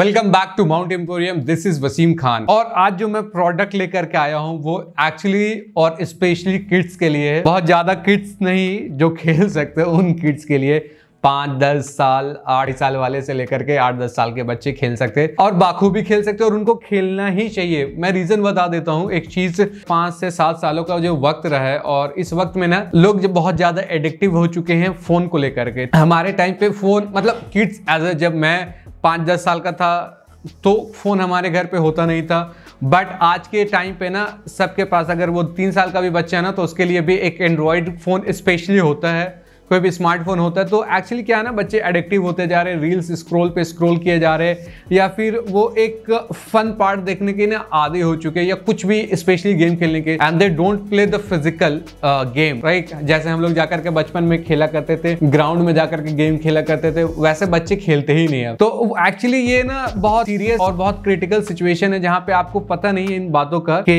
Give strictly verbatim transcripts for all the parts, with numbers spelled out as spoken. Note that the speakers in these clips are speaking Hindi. Welcome back to Mount Emporium. This is Wasim Khan और आज जो मैं प्रोडक्ट लेकर के आया हूँ वो एक्चुअली और स्पेशली किड्स के लिए है। बहुत ज्यादा किड्स नहीं जो खेल सकते उन किड्स के लिए, पाँच दस साल आठ साल वाले से लेकर के आठ दस साल के बच्चे खेल सकते और बाखूबी खेल सकते और उनको खेलना ही चाहिए। मैं रीजन बता देता हूँ। एक चीज, पाँच से सात सालों का जो वक्त रहा है और इस वक्त में ना लोग जब बहुत ज्यादा एडिक्टिव हो चुके हैं फोन को लेकर के। हमारे टाइम पे फोन मतलब किड्स एज ए, जब मैं पाँच दस साल का था तो फोन हमारे घर पे होता नहीं था, बट आज के टाइम पे ना सबके पास, अगर वो तीन साल का भी बच्चा है ना तो उसके लिए भी एक एंड्रॉयड फोन स्पेशली होता है, कोई भी स्मार्टफोन होता है। तो एक्चुअली क्या है ना, बच्चे एडिक्टिव होते जा रहे, रील्स स्क्रॉल पे स्क्रॉल किए जा रहे या फिर वो एक फन पार्ट देखने के ना आदि हो चुके या कुछ भी स्पेशली गेम खेलने के, and they don't play the physical game right. जैसे हम लोग जाकर के बचपन में खेला करते थे, ग्राउंड में जाकर के गेम खेला करते थे, वैसे बच्चे खेलते ही नहीं है। तो एक्चुअली ये ना बहुत सीरियस और बहुत क्रिटिकल सिचुएशन है जहाँ पे आपको पता नहीं है इन बातों का कि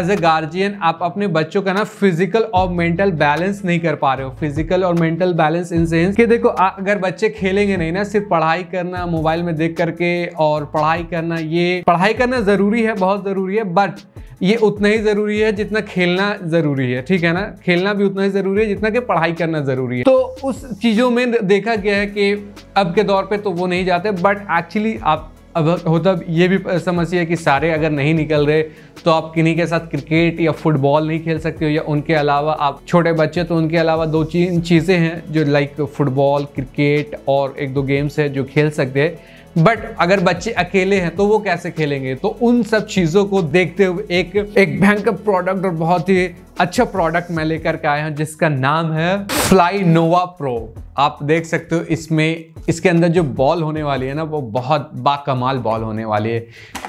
एज ए गार्जियन आप अपने बच्चों का ना फिजिकल और मेंटल बैलेंस नहीं कर पा रहे हो। फिजिकल और मेंटल बैलेंस इन सेंस कि देखो, अगर बच्चे खेलेंगे नहीं ना, सिर्फ पढ़ाई करना मोबाइल में देख करके और पढ़ाई करना, ये पढ़ाई करना जरूरी है, बहुत जरूरी है, बट ये उतना ही जरूरी है जितना खेलना जरूरी है। ठीक है ना, खेलना भी उतना ही जरूरी है जितना कि पढ़ाई करना जरूरी है। तो उस चीजों में देखा गया है कि अब के दौर पे तो वो नहीं जाते, बट एक्चुअली आप अब होता ये भी समस्या है कि सारे अगर नहीं निकल रहे तो आप किन्हीं के साथ क्रिकेट या फुटबॉल नहीं खेल सकते हो, या उनके अलावा आप छोटे बच्चे तो उनके अलावा दो चीज चीज़ें हैं जो लाइक फुटबॉल, क्रिकेट और एक दो गेम्स है जो खेल सकते हैं, बट अगर बच्चे अकेले हैं तो वो कैसे खेलेंगे। तो उन सब चीज़ों को देखते हुए एक एक भयंकर प्रोडक्ट और बहुत ही अच्छा प्रोडक्ट मैं लेकर के आया हूँ जिसका नाम है फ्लाइनोवा प्रो। आप देख सकते हो इसमें, इसके अंदर जो बॉल होने वाली है ना वो बहुत बाकमाल बॉल होने वाली है,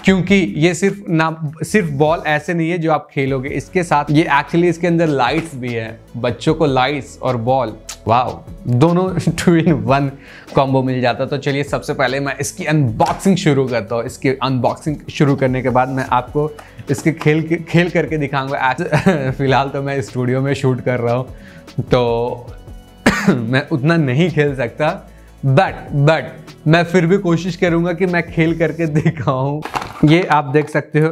क्योंकि ये सिर्फ ना सिर्फ बॉल ऐसे नहीं है जो आप खेलोगे, इसके साथ ये एक्चुअली इसके अंदर लाइट्स भी है। बच्चों को लाइट्स और बॉल, वाओ, दोनों टू इन वन कॉम्बो मिल जाता। तो चलिए सबसे पहले मैं इसकी अनबॉक्सिंग शुरू करता हूँ। इसकी अनबॉक्सिंग शुरू करने के बाद मैं आपको इसके खेल खेल करके दिखाऊंगा। फिलहाल तो मैं स्टूडियो में शूट कर रहा हूँ तो मैं उतना नहीं खेल सकता, बट बट मैं फिर भी कोशिश करूंगा कि मैं खेल करके दिखाऊं। ये आप देख सकते हो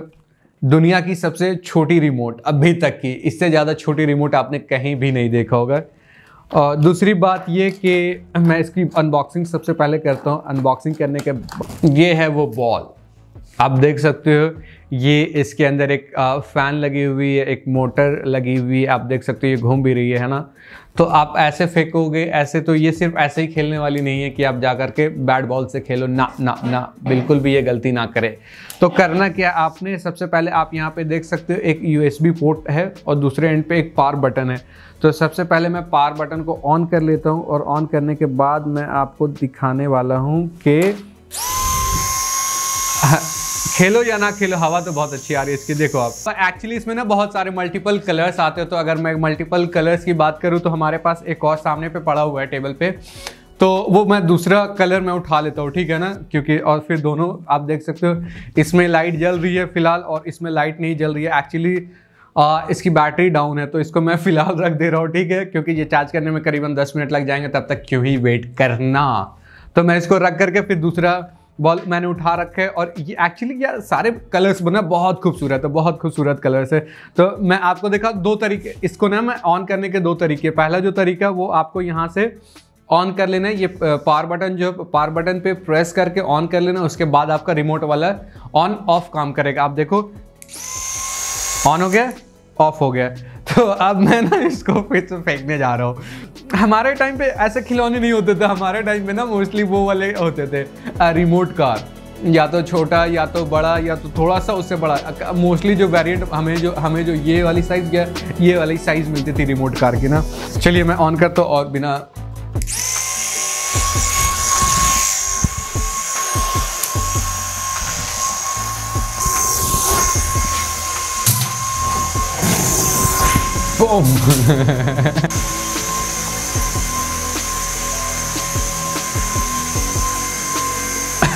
दुनिया की सबसे छोटी रिमोट अभी तक की, इससे ज़्यादा छोटी रिमोट आपने कहीं भी नहीं देखा होगा। और दूसरी बात ये कि मैं इसकी अनबॉक्सिंग सबसे पहले करता हूं। अनबॉक्सिंग करने के, ये है वो बॉल, आप देख सकते हो। ये इसके अंदर एक फ़ैन लगी हुई है, एक मोटर लगी हुई है, आप देख सकते हो ये घूम भी रही है है ना। तो आप ऐसे फेंकोगे ऐसे, तो ये सिर्फ ऐसे ही खेलने वाली नहीं है कि आप जा कर के बैट बॉल से खेलो, ना ना ना, बिल्कुल भी ये गलती ना करें। तो करना क्या आपने, सबसे पहले आप यहाँ पे देख सकते हो एक यूएसबी पोर्ट है और दूसरे एंड पे एक पावर बटन है। तो सबसे पहले मैं पावर बटन को ऑन कर लेता हूँ और ऑन करने के बाद मैं आपको दिखाने वाला हूँ कि खेलो या ना खेलो, हवा तो बहुत अच्छी आ रही है इसकी, देखो आप। पर एक्चुअली इसमें ना बहुत सारे मल्टीपल कलर्स आते हैं, तो अगर मैं मल्टीपल कलर्स की बात करूँ तो हमारे पास एक और सामने पे पड़ा हुआ है टेबल पे, तो वो मैं दूसरा कलर मैं उठा लेता हूँ, ठीक है ना, क्योंकि और फिर दोनों आप देख सकते हो इसमें लाइट जल रही है फिलहाल और इसमें लाइट नहीं जल रही है। एक्चुअली आ, इसकी बैटरी डाउन है तो इसको मैं फिलहाल रख दे रहा हूँ, ठीक है, क्योंकि ये चार्ज करने में करीबन दस मिनट लग जाएंगे, तब तक क्यों ही वेट करना। तो मैं इसको रख करके फिर दूसरा बॉल मैंने उठा रखे और ये एक्चुअली यार सारे कलर्स बना बहुत खूबसूरत है, बहुत खूबसूरत कलर्स है। तो मैं आपको देखा दो तरीके, इसको ना मैं ऑन करने के दो तरीके, पहला जो तरीका वो आपको यहाँ से ऑन कर लेना है, ये पावर बटन जो पावर बटन पे प्रेस करके ऑन कर लेना, उसके बाद आपका रिमोट वाला ऑन ऑफ काम करेगा। आप देखो ऑन हो गया, ऑफ हो गया। तो अब मैं ना इसको फिर से फेंकने जा रहा हूँ। हमारे टाइम पे ऐसे खिलौने नहीं होते थे, हमारे टाइम पे ना मोस्टली वो वाले होते थे रिमोट कार, या तो छोटा या तो बड़ा या तो थोड़ा सा उससे बड़ा, मोस्टली जो वेरिएंट हमें जो हमें जो ये वाली साइज या ये वाली साइज मिलती थी रिमोट कार की ना। चलिए मैं ऑन करता हूँ और बिना, बूम।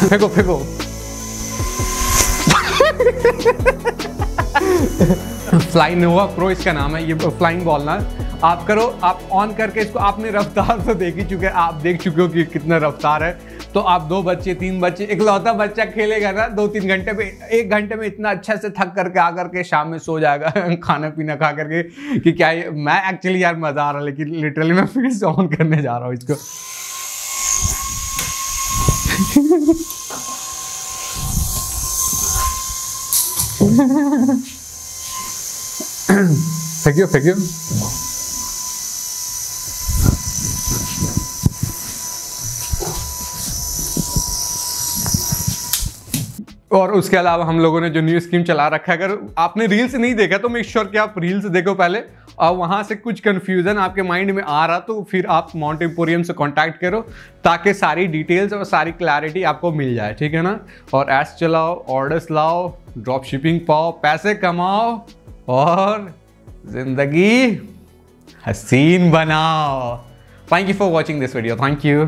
फेंको फेंको। फ्लाइनोवा प्रो इसका नाम है, ये फ्लाइंग बॉल ना आप करो, आप ऑन करके इसको, आपने रफ्तार तो देख ही चुके, आप देख चुके हो कि कितना रफ्तार है। तो आप दो बच्चे तीन बच्चे, इकलौता बच्चा खेलेगा ना दो तीन घंटे पे, एक घंटे में इतना अच्छा से थक करके आ करके शाम में सो जाएगा खाना पीना खा करके कि क्या ये, मैं एक्चुअली यार मज़ा आ रहा है, लेकिन लिटरली मैं फिर से ऑन करने जा रहा हूँ इसको। Thank you thank you. और उसके अलावा हम लोगों ने जो न्यू स्कीम चला रखा है, अगर आपने रील्स नहीं देखा तो मेक श्योर कि आप रील्स देखो पहले, और वहाँ से कुछ कन्फ्यूज़न आपके माइंड में आ रहा तो फिर आप माउंट एम्पोरियम से कांटेक्ट करो ताकि सारी डिटेल्स और सारी क्लैरिटी आपको मिल जाए, ठीक है ना। और एड्स चलाओ, ऑर्डर्स लाओ, ड्रॉप शिपिंग पाओ, पैसे कमाओ और ज़िंदगी हसीन बनाओ। Thank you for watching this video. Thank you.